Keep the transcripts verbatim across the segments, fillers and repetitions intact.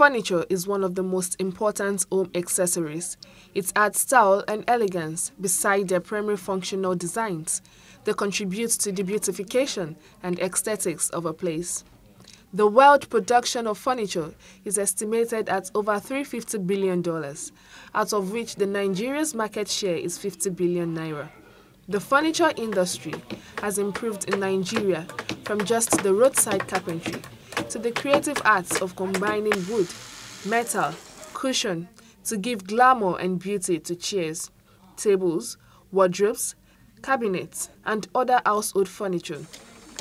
Furniture is one of the most important home accessories. It adds style and elegance beside their primary functional designs. They contribute to the beautification and aesthetics of a place. The world production of furniture is estimated at over three hundred fifty billion dollars, out of which the Nigeria's market share is fifty billion naira. The furniture industry has improved in Nigeria from just the roadside carpentry to the creative arts of combining wood, metal, cushion to give glamour and beauty to chairs, tables, wardrobes, cabinets, and other household furniture.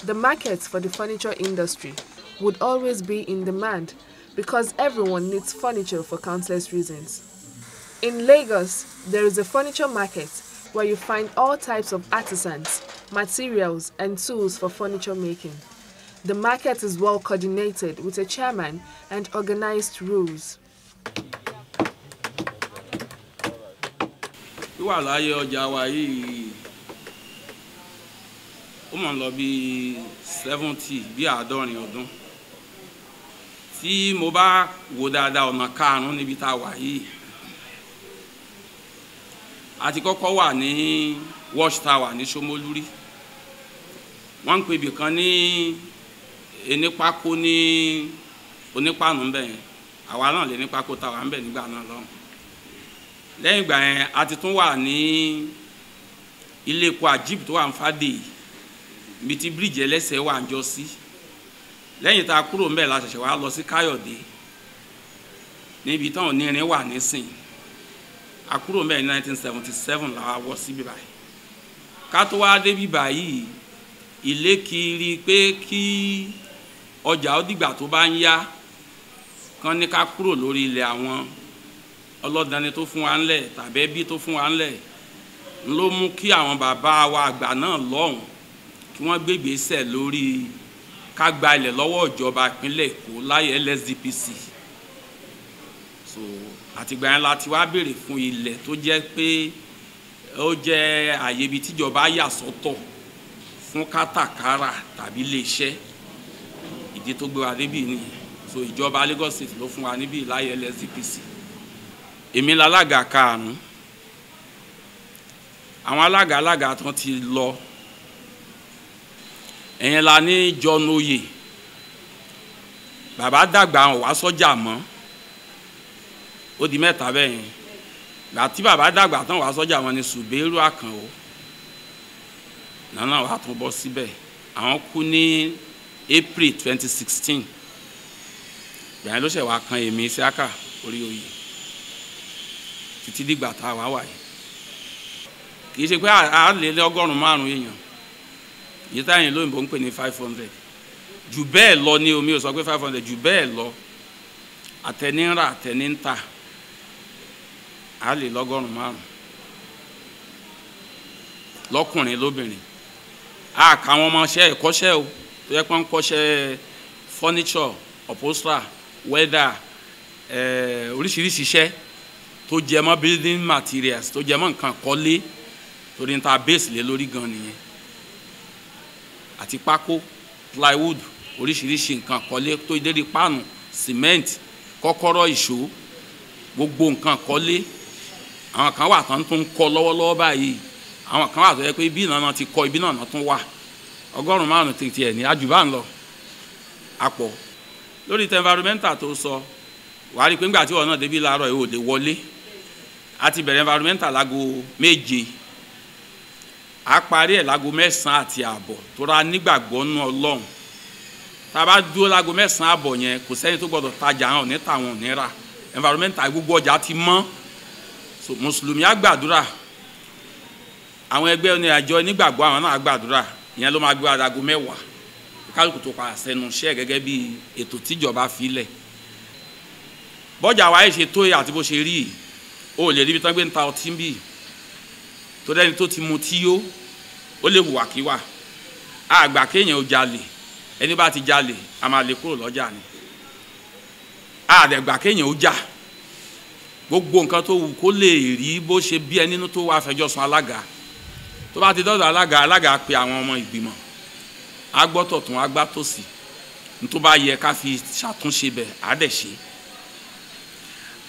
The market for the furniture industry would always be in demand because everyone needs furniture for countless reasons. In Lagos, there is a furniture market where you find all types of artisans, materials, and tools for furniture making. The market is well coordinated with a chairman and organized rules. Wíwà láyé ọjà wa yìí, ó máa ń lọ bí seventy bí àádọ́rin ọdún. Tí mo bá wò dáadáa ọ̀nà karùn-ún níbi tá a wà yìí, a ti kọ́kọ́ wà ní wash tower ní Ṣomolúrí. Wọ́n ń pè ibì kan ní Enípákó ní onípàánù ń bẹ̀ yẹn àwa náà lè Enípákó tá wà ń bẹ̀ nígbà náà lọ́hùn. Lẹ́yìn ìgbà yẹn a ti tún wà ní ilé epo àjíìpù tó wà ń fàdé ibi tí bíríìjì ẹlẹ́sẹ̀ wà ń jọ sí. Lẹ́yìn tá a kúrò ń bẹ̀ la ṣẹ̀ṣẹ̀ wá lọ sí Káyọ̀dé níbi táwọn onírin wà nísìn. A kúrò ń bẹ̀ ní nineteen seventy-seven la wọ́ sí bíbá yìí. Ká tó wá dé bíbá yìí ilé kiri pé kí ọjà ó dìgbà tó bá ń yá kan ní ká kúrò lórí ilẹ̀ àwọn ọlọ́dani tó fún wa ńlẹ̀ tàbí ẹbí tó fún wa ńlẹ̀ ló mú kí àwọn bàbá wa àgbà náà lọ́hùn kí wọ́n gbé ìgbésẹ̀ lórí ká gba ilẹ̀ lọ́wọ́ ìjọba ìpínlẹ̀ Èkó láyé L S D P C so àtìgbà yẹn la ti wá béèrè fún ilẹ̀ tó jẹ́ pé ó jẹ́ àyè ibi tíjọba yà sọ́tọ̀ fún kátàkárà tàbí iléeṣẹ́ ìdí tó gbé wa níbí ni so ìjọba Lagos State ló fún wa níbí láyé L S D P C. Èmi lálága karùn-ún àwọn alága alága tán ti lọ ẹ̀yẹn la ní John Oyè bàbá dàgbà wọn wá sọ́jà mọ́ ó di mẹ́ta bẹ́ẹ̀ yẹn gbà tí bàbá dàgbà tán wá sọ́jà mọ́ ni Sùbẹ́rù Àkànó nana wa tún bọ́ síbẹ̀ àwọn kú ní April twenty sixteen bẹ́ẹ̀ ló ṣe wá kan èmi Isiaka orí oyè títí dìgbà tá a wá wà yìí kì í ṣe pé a lè lé ọgọ́rùn-ún márùn-ún èèyàn yìí táyìn lóyìnbó ń pè ní five hundred jù bẹ́ẹ̀ lọ ni omi ò sọ pé five hundred jù bẹ́ẹ̀ lọ àtẹnirà àtẹnintà a lè lọ́gọ́rùn-ún márùn-ún lọ́kùnrin lóbìnrin. A kà àwọn ọmọọṣẹ́ ìkọ́ṣẹ́ o tó yẹ pé ń kọ́ṣẹ́ furniture upholstery weather oríṣiríṣi iṣẹ́ tó jẹ mọ́ building materials tó jẹ mọ́ nǹkan kọ́lé torí níta base lé lórí gan nìyẹn àti pákó plywood oríṣiríṣi nǹkan kọ́lé tó dédé páànù cement kọ́kọ́rọ́ ìṣó gbogbo nǹkan kọ́lé àwọn kan wà tán tó ń kọ́ lọ́wọ́lọ́wọ́ báyìí àwọn kan wà tó yẹ pé ibi náà ti kọ ibi náà tún wà ọgọ́rùn-ún márùn-ún tètè ẹ̀ ní àjùbá ń lọ àpọ̀ lórí ti environmental tó sọ wàá rí i pé ńgbà tí wọn náà débi láàárọ̀ yìí ò lè wọlé a ti bẹ̀rẹ̀ environmental láago méje a parí ẹ̀ láago mẹ́sàn-án àti àbọ̀ tó ra nígbàgbọ́ nú Ọlọ́run tá a bá dúró láago mẹ́sàn-án àbọ̀ yẹn kò sẹ́ni tó gbọ́dọ̀ tajà hàn ní tàwọn ò ní ra environmental gbogbo ọjà ti mọ́ mùsùlùmí á gbàdúrà àwọn ẹgbẹ́ oní àjọ nígbàgbọ́ àwọn náà gbàdúrà ìyẹn ló máa gbé adago mẹ́wàá kálukú tó padà sẹ́nu iṣẹ́ gẹ́gẹ́ bí ètò tíjọba filẹ̀ bọ́jà wa yìí ṣe tó yẹ àti bó ṣe rí yìí ó lè ríbi tán gbé ń ta ọtí ń bì tó dẹ́ni tó ti mu tí yó ó lè hùwà kíwà àgbà kéèyàn ò jalè ẹni bá ti jalè a máa lè kúrò lọ́jà ni àdẹ̀gbà kéèyàn ò jà gbogbo nǹkan tó wù kó lè rí bó ṣe bí ẹni nínú tó wàá fẹjọ́ sùn alága tó bá ti dọ́dọ̀ alága alága pe àwọn ọmọ ìgbìmọ̀ agbọ́tọ̀tún agbátòsí ní tó bá yẹ ká fi ṣàtúnṣe bẹ̀ á dẹ̀ ṣe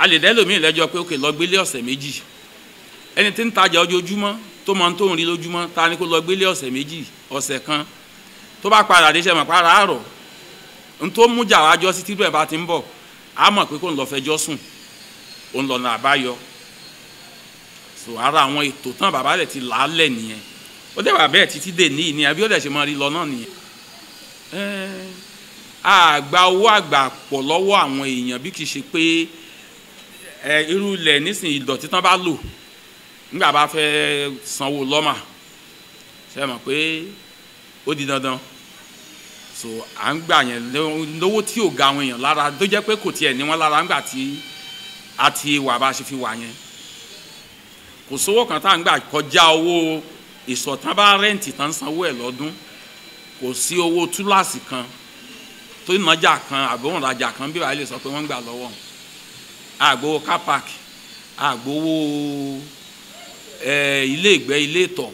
a lè dẹ́lòmíì lẹ́jọ́ pé òkè lọ gbélé ọ̀sẹ̀ méjì ẹni tí ń tajà ojoojúmọ́ tó máa ń tó ń rí lójúmọ́ ta ni kó lọ gbélé ọ̀sẹ̀ méjì ọ̀sẹ̀ kan tó bá padà dé iṣẹ́ mọ̀ para àárọ̀ n tó mú jàrá jọ sí títú ẹ̀ bá ti ń bọ̀ á mọ̀ pé kó ń lọ fẹjọ́ sùn òun lọ́nà àbáyọ so ara àwọn ètò tán bàbá rẹ̀ ti là á lẹ̀ nìyẹn ó dẹ̀ wà bẹ́ẹ̀ títí dè ní ìní àbí ó dẹ̀ ṣe máa rí lọ náà nìyẹn àgbà owó àgbà pọ̀ lọ́wọ́ àwọn èèyàn bí kì í ṣe pé irú ilẹ̀ nísìnyí ìdọ̀tí tán bá lò nígbà bá fẹ́ sanwó lọ́mà ṣe mọ̀ pé ó di dandan so à ń gbà yẹn lówó tí ò ga àwọn èèyàn lára tó jẹ́ pé kò tiẹ̀ ní wọ́n lára ńgbà tí a ti wà bá a ṣe fi wà yẹn kò sówó kan tá à ń gbà kọjá owó ìsọ̀tán bá rẹ́ǹtì tán sanwó ẹ̀ lọ́dún kò sí owó túláàsì kan tó ìnájà kan àbọ̀wọ̀n rajà kan bí wàá lè sọ pé wọ́n ń gbà lọ́wọ́ àgbowó car park àgbowó ilé ìgbẹ́ ilé ìtọ̀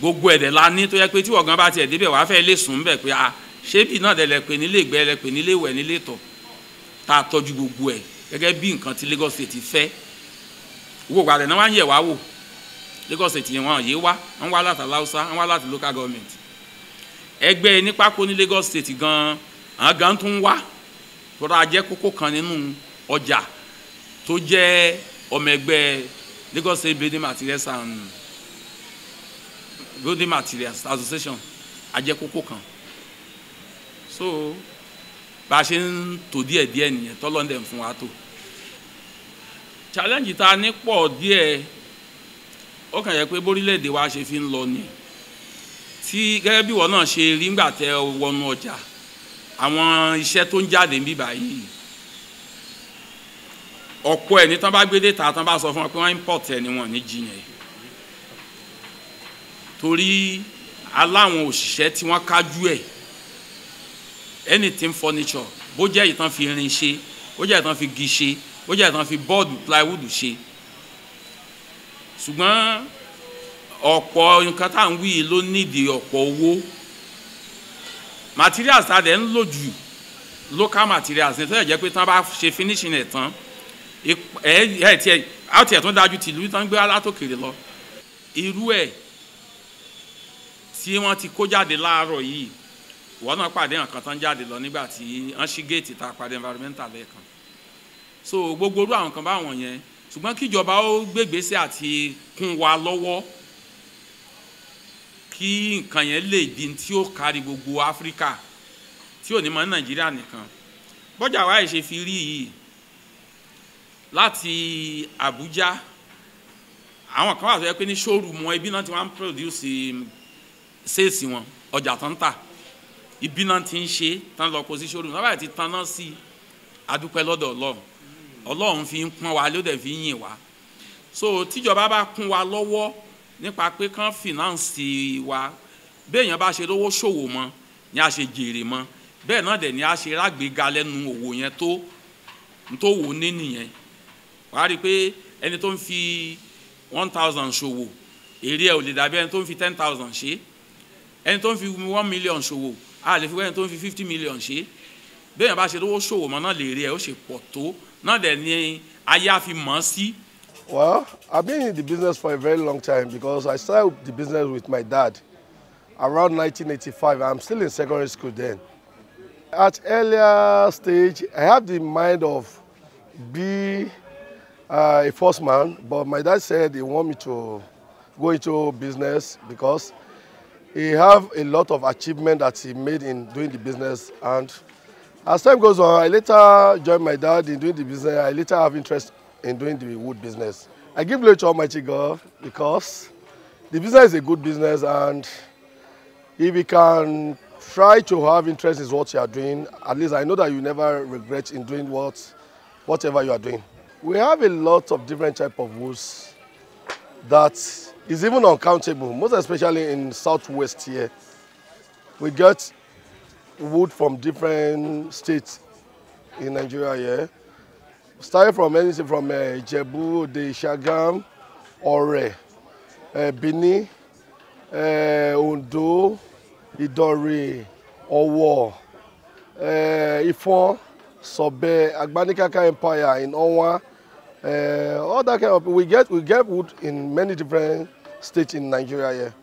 gbogbo ẹ̀dẹ̀ la ní tó yẹ pé tí wọ̀gán bá tiẹ̀ débẹ̀ wàá fẹ́ lè sùn bẹ̀ pé a ṣé bí náà dẹ̀ lẹ pé nílé ìgbẹ́ lẹ pé nílé ìwẹ̀ nílé ìtọ̀ tá a tọ́jú gbogbo ẹ̀ gẹ́gẹ́ bí nǹkan tí Lagos State fẹ́ gbogbo àdẹ̀ náà wá ń yẹ̀ wá wò Lagos State yẹn wọn yé wá wọn wá láti Aláùsá wọn wá láti local government ẹgbẹ́ ní pákó ní Lagos State gan-an àwọn gan tó ń wá tọ́ra jẹ́ kókó kan nínú ọjà tó jẹ́ ọmọ ẹgbẹ́ Lagos State building materials and building materials association ajẹ́ kókó kan so bá a ṣe ń tò díẹ̀ díẹ̀ nìyẹn tọ́lọ́ndẹ̀ ń fún wa tó challenge ta ní pọ̀ díẹ̀ ó kàn yẹ pé bórílẹ̀-èdè wa ṣe fi ń lọ ni tí gẹ́gẹ́ bí ìwọ náà ṣe rí ńgbà tẹ wọnú ọjà àwọn iṣẹ́ tó ń jáde ń bí báyìí ọ̀pọ̀ ẹ̀ ní tán bá gbé déta tán bá sọ fún wọn pé wọ́n import ẹ̀ ni wọ́n ní jiyàn yìí torí aláwọn òṣìṣẹ́ tí wọ́n kájú ẹ̀ anything furniture bó jẹ́ ìtàn fi irin ṣe bó jẹ́ ìtàn fi gi ṣe bó jẹ́ ìtàn fi bọ́ọ̀dù plywood ṣe ṣùgbọ́n ọ̀pọ̀ nǹkan tá à ń wí yìí ló nídìí ọ̀pọ̀ owó materials ta dẹ̀ ń lò jù local materials ní tó yẹ jẹ́ pé tán bá ṣe finishing ẹ̀ tán ẹ̀ ẹ̀ tiẹ̀ á tiẹ̀ tún dájú tìlú tán gbé alátòkèrè lọ irú ẹ̀ tí wọ́n ti kó jáde láàárọ̀ yìí wọ́n náà pàdé nǹkan tán jáde lọ nígbà tí wọ́n ṣí géètì ta pàdé environmental lẹ́ẹ̀kan so gbogbo orú àwọn kan báwọn yẹn ṣùgbọ́n kíjọba ó gbégbèsè àti kún wa lọ́wọ́ kí nǹkan yẹn lè di tí ó kárí gbogbo Áfíríkà tí ò ní mọ Nàìjíríà nìkan bọ́jà wa yìí ṣe fi rí yìí láti Àbújá àwọn kan wà tó yẹ pé ní showroom ibi náà ti wọ́n produce sales wọn ọjà tó ń tà ibi náà ti ń ṣe tán lọ kó sí showroom lábàá ti tan náà sí adúpẹ́ lọ́dọ̀ Ọlọ́run Ọlọ́run fi ń pọ́n wa ló dẹ̀ fi ń yìn wá so tíjọba bá kún wa lọ́wọ́ nípa pé kán fìnáǹsì wa béèyàn bá ṣe lówó ṣòwò mọ́ ni a ṣe jèrè mọ́ bẹ́ẹ̀ náà dẹ̀ ni a ṣe rágbéga lẹ́nu òwò yẹn tó tó wò ní nìyẹn wàá rí i pé ẹni tó ń fi one thousand ṣòwò èrè ẹ̀ ò lè dàbí ẹni tó ń fi ten thousand ṣe ẹni tó ń fi one million ṣòwò a lè fi wẹ́n ẹni tó ń fi fifty million ṣe béèyàn bá ṣe lówó ṣòwò mọ́ náà lè èrè ẹ̀ ó ṣe pọ̀ tó náà dẹ̀ ni ayé á fi mọ̀ sí. Well, I've been in the business for a very long time because I started the business with my dad around nineteen eighty-five. I'm still in secondary school then. At earlier stage, I had the mind of be uh, a first man, but my dad said he wanted me to go into business because he have a lot of achievement that he made in doing the business. And as time goes on, I later joined my dad in doing the business. I later have interest in doing the wood business. I give glory to Almighty God because the business is a good business, and if you can try to have interest in what you are doing, at least I know that you never regret in doing what, whatever you are doing. We have a lot of different type of woods that is even uncountable, most especially in Southwest here. We get wood from different states in Nigeria here. Starting from anything from Ijebu, uh, Ode, Shagam, Ore, uh, Bini, uh, Ondo, Idori, Owo, uh, Ifon, Sobe, Agbanikaka Empire in Onwa, uh, all that kind of. We get we get wood in many different states in Nigeria here.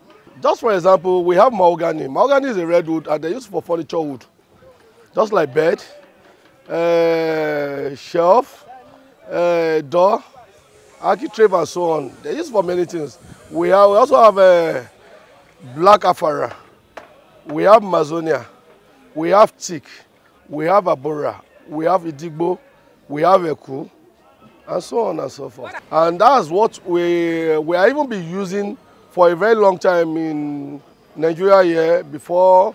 Just for example, we have mahogany. Mahogany is a redwood, and they use for furniture wood, just like bed, uh, shelf, uh, door, architrave, and so on. They use for many things. We have we also have uh, black afara. We have mazonia. We have teak. We have abora. We have idigbo. We have eku, and so on and so forth. And that's what we we are even be using for a very long time in Nigeria here before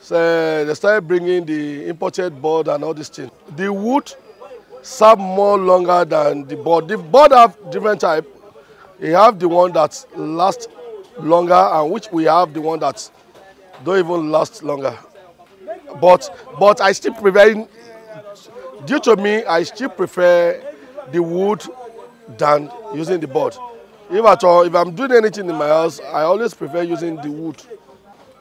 so they started bringing the imported board and all these things. The wood serve more longer than the board. The board have different type. We have the one that lasts longer, and which we have the one that don't even last longer. But but I still prefer, due to me, I still prefer the wood than using the board. If at all, if I'm doing anything in my house, I always prefer using the wood.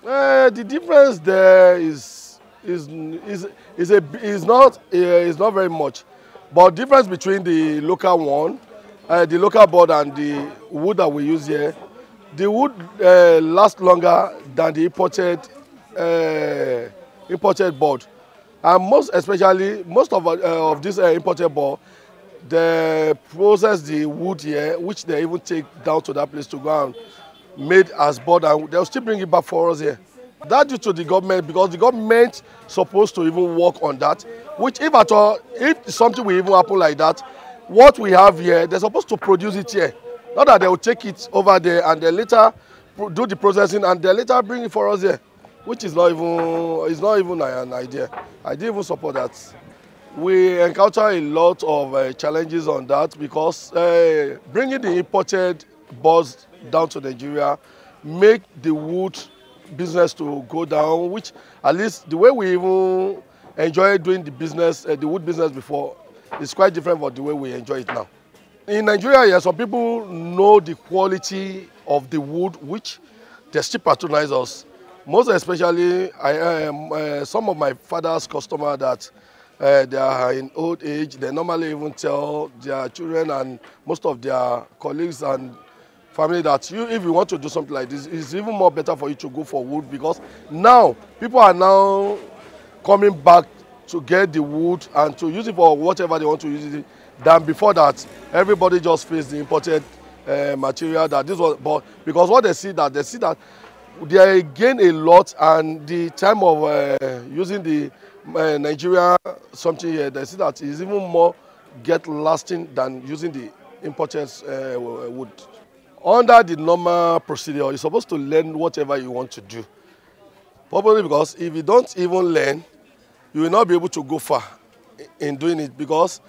Uh, the difference there is is is is a is not uh, is not very much, but difference between the local one, uh, the local board, and the wood that we use here, the wood uh, lasts longer than the imported uh, imported board, and most especially most of uh, of this uh, imported board. They process the wood here, which they even take down to that place to go and made as board, and they'll still bring it back for us here. That's due to the government, because the government supposed to even work on that, which if at all, if something will even happen like that, what we have here, they're supposed to produce it here. Not that they'll take it over there and they later do the processing and they later bring it for us here, which is not even, it's not even an idea. I didn't even support that. We encounter a lot of uh, challenges on that, because uh, bringing the imported boards down to Nigeria make the wood business to go down, which at least the way we even enjoy doing the business, uh, the wood business before, is quite different from the way we enjoy it now. In Nigeria, yeah, some people know the quality of the wood, which they still patronize us. Most especially, I, um, uh, some of my father's customers that Uh, they are in old age, they normally even tell their children and most of their colleagues and family that you, if you want to do something like this, it's even more better for you to go for wood, because now people are now coming back to get the wood and to use it for whatever they want to use it than before that. Everybody just faced the imported uh, material that this was, but because what they see that, they see that they gain a lot, and the time of uh, using the Uh, Nigeria, something here, they see that is even more get lasting than using the imported uh, wood. Under the normal procedure, you're supposed to learn whatever you want to do. Probably because if you don't even learn, you will not be able to go far in doing it, because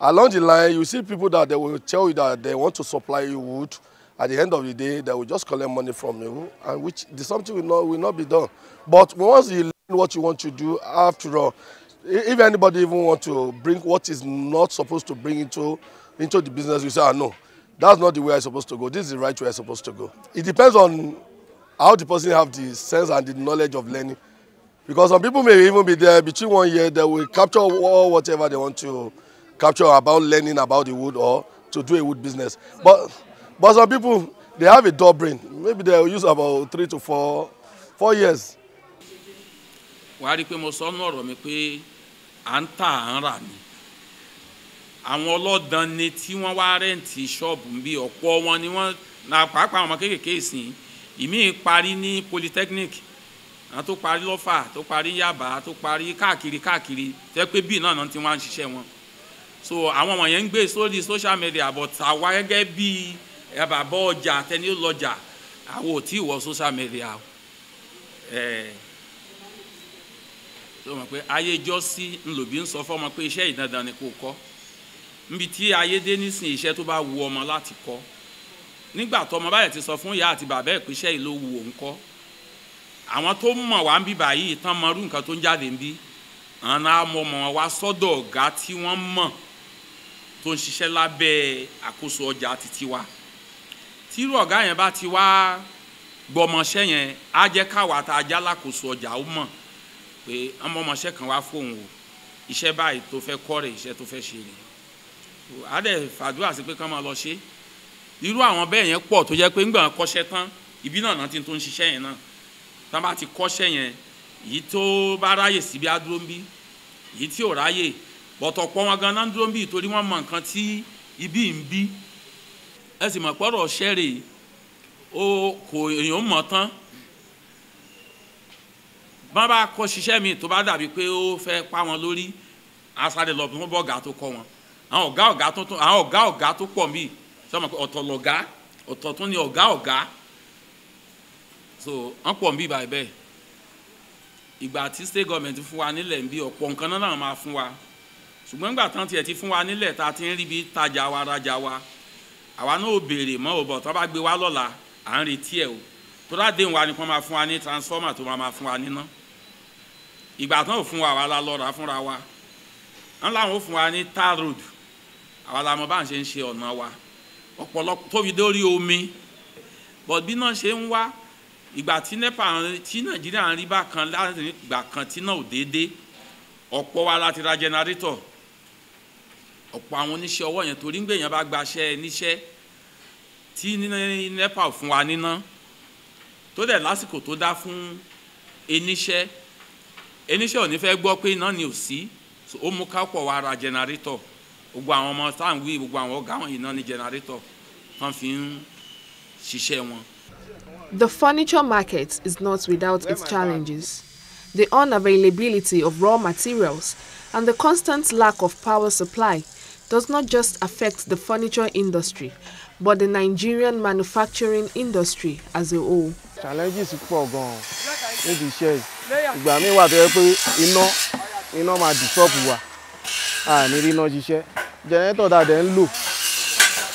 along the line, you see people that they will tell you that they want to supply you wood. At the end of the day, they will just collect money from you, and which something will not, will not be done. But once you what you want to do, after all, if anybody even want to bring what is not supposed to bring into into the business, you say, ah, no, that's not the way I'm supposed to go, this is the right way I'm supposed to go. It depends on how the person have the sense and the knowledge of learning, because some people may even be there between one year, they will capture all whatever they want to capture about learning about the wood or to do a wood business, but but some people, they have a dull brain, maybe they will use about three to four four years. Wàá rí pé mo sọ nínú ọ̀rọ̀ mi pé à ń tà à ń rà ni àwọn ọlọ́dàn ni tí wọ́n wá rẹ́ǹtì ṣọ́ọ̀bù bí ọ̀pọ̀ wọn ni wọ́n na pàápàá àwọn ọmọ kéékèèké ìsìn ìmíì parí ní polytechnic àwọn tó parí lọ́fà tó parí yàbá tó parí káàkiri káàkiri tẹ́ pé bíi náà náà tí wọ́n á ń ṣiṣẹ́ wọn so àwọn wọ̀nyẹn ń gbé sórí social media but àwa gẹ́gẹ́ bíi àbàbọ̀ ọjà tẹni ó lọ́jà àwọn ò tí ì wọ social media ẹ̀ẹ́. So mo pé ayé jọ́sí ńlòbí ń sọ fọ́mọ pé iṣẹ́ ìdandan ni kò kọ́ níbi tí ayé dé nísìn iṣẹ́ tó bá wu ọmọ láti kọ́ nígbà tó ọmọ báyẹ̀ ti sọ fún ìyá àti bàbá ẹ̀ pé iṣẹ́ yìí ló wu òun kọ́ àwọn tó mọ̀ wá ń bí báyìí tán mọ irú nǹkan tó ń jáde ń bí àwọn amọ̀mọ̀ wa sọ́dọ̀ ọ̀gá tí wọ́n mọ̀ tó ń ṣiṣẹ́ lábẹ́ àkóso ọjà títí wa tírú ọ̀gá yẹn bá ti wá gbọmọṣẹ́ yẹn á jẹ́ káwa tá a já lákòóso ọjà ó mọ̀ pé ọmọ ọmọọṣẹ́ kan wá fóun o iṣẹ́ báyìí tó fẹ́ kọ́ rẹ̀ iṣẹ́ tó fẹ́ ṣe rẹ̀ àdẹ fàdúrà sí pé ká máa lọ ṣe irú àwọn bẹ́ẹ̀ yẹn pọ̀ tó jẹ́ pé ńgbà kọ́ṣẹ́ tán ibi náà náà ti tó ń ṣiṣẹ́ yẹn náà tá bá ti kọ́ṣẹ́ yẹn èyí tó bá ráyè síbi á dúró ń bí èyí tí ò ráyè bọ̀tọ̀ pọ̀ wọn gan náà ń dúró ń bí torí wọ́n mọ nǹkan tí ibi ń bí ẹ sì mọ̀ pọ́rọ̀ ṣẹ́rè o kò èèyàn mọ̀ tán bọ́n bá kọ́ ṣiṣẹ́ mi tó bá dàbí pé ó fẹ́ pa wọn lórí asáré lọ bí wọ́n bọ́ ọ̀gá tó kọ́ wọn àwọn ọ̀gá ọ̀gá tó tó àwọn ọ̀gá ọ̀gá tó pọ̀ mí sọ ma pé ọ̀tọ̀ lọ̀gá ọ̀tọ̀ tó ní ọ̀gá ọ̀gá so wọ́n pọ̀ mí báyìí bẹ́ẹ̀ ìgbà tí state government fún wa nílẹ̀ ń bí ọ̀pọ̀ nǹkan náà náà máa fún wa ṣùgbọ́n nígbà tán tiẹ̀ ti fún wa nílẹ̀ ta ti ń ríbi tajà wa rajà wa àwa náà ò béèrè mọ́ ò bọ̀ tán bá gbé wa lọ́la à ń retí ẹ̀ o tó ládéhùn wa ni kán máa fún wa ní transformer tó máa máa fún wa níná ìgbà tán ò fún wa àwa la lọ́ra fúnra wa wọn làwọn ò fún wa ní tar road àwa la mọ bá ń ṣe ń ṣe ọ̀nà wa ọ̀pọ̀lọpọ̀ tó fi dórí omi but bí náà ṣe ń wá ìgbà tí nepa tí nàìjíríà ń rí bákan láti ìgbà kan tí náà ò déédéé ọ̀pọ̀ wa láti ra jẹnẹrétọ̀ ọ̀pọ̀ àwọn oníṣẹ́ ọwọ́ yẹn torí ń gbé yẹn bá gbaṣẹ́ níṣẹ́ tí nepa ò fún wa níná tó dẹ̀ lásìkò tó dá fún eníṣẹ́ eníṣẹ́ ò ní fẹ́ gbọ́ pé iná ni ò sí ó mú ká pọ̀ wá ra jẹnẹrétọ̀ gbogbo àwọn ọmọ tá à ń wí gbogbo àwọn ọ̀gá wọn yìí náà ní jẹnẹrétọ̀ tán fi ń ṣiṣẹ́ wọn. The furniture market is not without its challenges. The unavailability of raw materials and the constant lack of power supply does not just affect the furniture industry, but the Nigerian manufacturing industry as a whole. Challenges pọ̀ gan-an níbi iṣẹ́ ìgbà mi wà tó yẹ pé iná iná máa disturb wa a ní ríná ṣiṣẹ́ jẹnẹrétọ̀ dáadẹ́ ń lò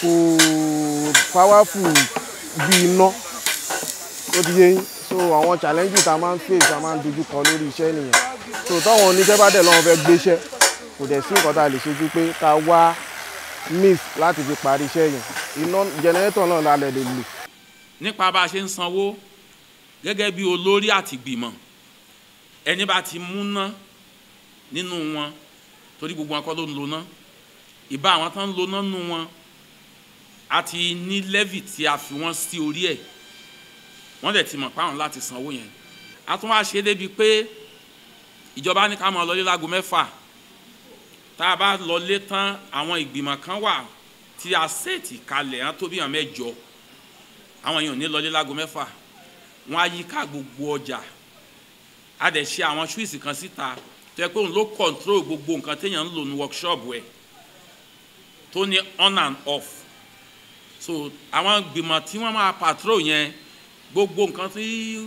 kò powerful bí iná ó ti yé yín so àwọn challenges tá a máa ń face a máa ń dojú kọ lórí iṣẹ́ nìyẹn so táwọn oníṣẹ́ bá dẹ̀ lọ́wọ́ fẹ́ gbéṣẹ́ kò dẹ̀ sí nǹkan tá a lè ṣojú pé ká wá miss láti fi parí iṣẹ́ yẹn iná jẹnẹrétọ̀ náà la lè lè lò. nípa bá a ṣe ń sanwó gẹ́gẹ́ bí olórí àtìgbìmọ̀ ẹni bá ti múná nínú wọn torí gbogbo wọn kọ́ ló ń loná ìbá àwọn tó ń loná nínú wọn àti ní levy tí a fi wọ́n sí orí ẹ̀ wọ́n dẹ̀ ti mọ̀ páwọn láti sanwó yẹn a tún wá ṣe débi pé ìjọba ní ká máa lọlé láago mẹ́fà tá a bá lọlé tán àwọn ìgbìmọ̀ kan wà tí a ṣèètì kalẹ̀ hàn tó bí hàn mẹ́jọ àwọn yẹn ò ní lọlé láago mẹ́fà wọ́n á yí ká gbogbo ọjà a dẹ̀ ṣe àwọn ṣúwìsì kan síta tó yẹ pé òun ló control gbogbo nǹkan téèyàn ń lò ní workshop ẹ̀ tó ní on and off so àwọn gbìmọ̀ tí wọ́n máa patrol yẹn gbogbo nǹkan tí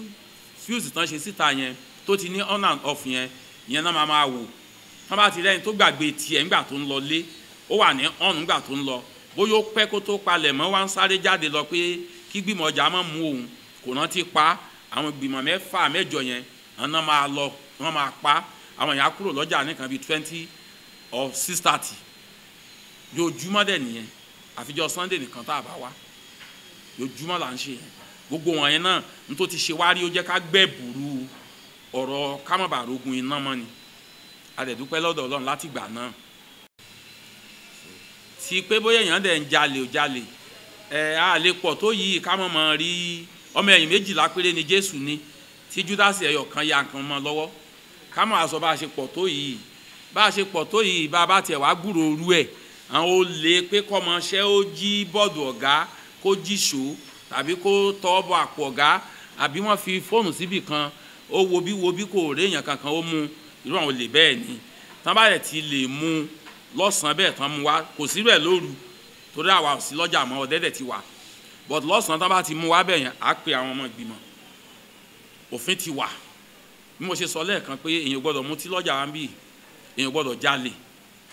fuse tán ṣe síta yẹn tó ti ní on and off yẹn ìyẹn náà máa máa wò wọ́n bá ti lẹ́yìn tó gbàgbé tiẹ̀ nígbà tó ń lọ lé ó wà ní on nígbà tó ń lọ bóyá ó pẹ́ kó tó palẹ̀ mọ́ wá ń sáré jáde lọ pé kí gbìmọ̀ ọjà má mú òun kò rántí pa àwọn gbìmọ̀ mẹ́fà mẹ́jọ yẹn àwọn náà máa lọ wọ́n máa pa á àwọn èèyàn kúrò lọ́jà nìkan bíi twenty or six thirty yóòjúmọ́ dẹ̀ nìyẹn àfijọ́ Sunday nìkan tá a bá wá yóòjúmọ́ là ń ṣe yẹn gbogbo wọn yẹn náà n tó ti ṣe wá rí ó jẹ́ ká gbẹ́ burú ọ̀rọ̀ kámọ̀bàrógun iná mọ́ ni a dẹ̀ dúpẹ́ lọ́dọ̀ Ọlọ́run láti ìgbà náà ti pé bóyá èèyàn dẹ̀ ń jalè ò jalè ẹ̀ á lè pọ̀ tó yìí kámọ̀ mọ̀ rí ọmọ ẹ̀yìn méjìlá péré ni Jésù ni tí Júdásì ẹyọ kan ya nǹkan mọ́ lọ́wọ́ ká máa sọ bá a ṣe pọ̀ tó yìí bá a ṣe pọ̀ tó yìí bá a bá tiẹ̀ wá gbúrò orú ẹ̀ àwọn olè pé kọ́mọṣẹ́ ó jí bọ́ọ̀dù ọ̀gá kó jí ṣó tàbí kó tọ́ bọ àpò ọ̀gá àbí wọ́n fi fóònù síbì kan ó wo bí wo bí kò réèyàn kankan ó mú irú àwọn olè bẹ́ẹ̀ ni tán bá rẹ̀ ti lè mú lọ́sàn-án bẹ́ẹ̀ tán mú wá kò sí bẹ́ẹ̀ lóru torí àwa ò sí lọ́jà mọ́ ọ̀dẹ́dẹ̀ ti wà but lọ́sàn-án tán bá ti mú wá bẹ́ẹ̀ yẹn á pe àwọn ọmọ ìgbìmọ̀ òfin ti wà bí mo ṣe sọ lẹ́ẹ̀kan pé èèyàn gbọ́dọ̀ mutí lọ́jà wa ń bì èèyàn gbọ́dọ̀ jalè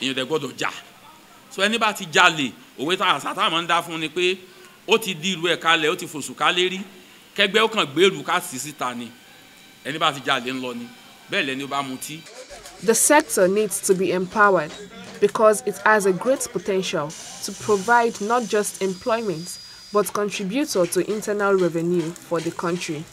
èèyàn dẹ̀ gbọ́dọ̀ jà so ẹni bá ti jalè òwe tá a sátá máa ń dá fún ni pé ó ti di irú ẹ̀ kalẹ̀ ó ti fòṣù kálẹ̀ rí kẹgbẹ́ ó kàn gbèrú ká sì síta ni ẹni bá ti jalè ń lọ ni bẹ́ẹ̀ lẹ́ni ó bá mutí. The sector needs to be empowered because it has a great potential to provide not just employment but contributor to internal revenue for the country.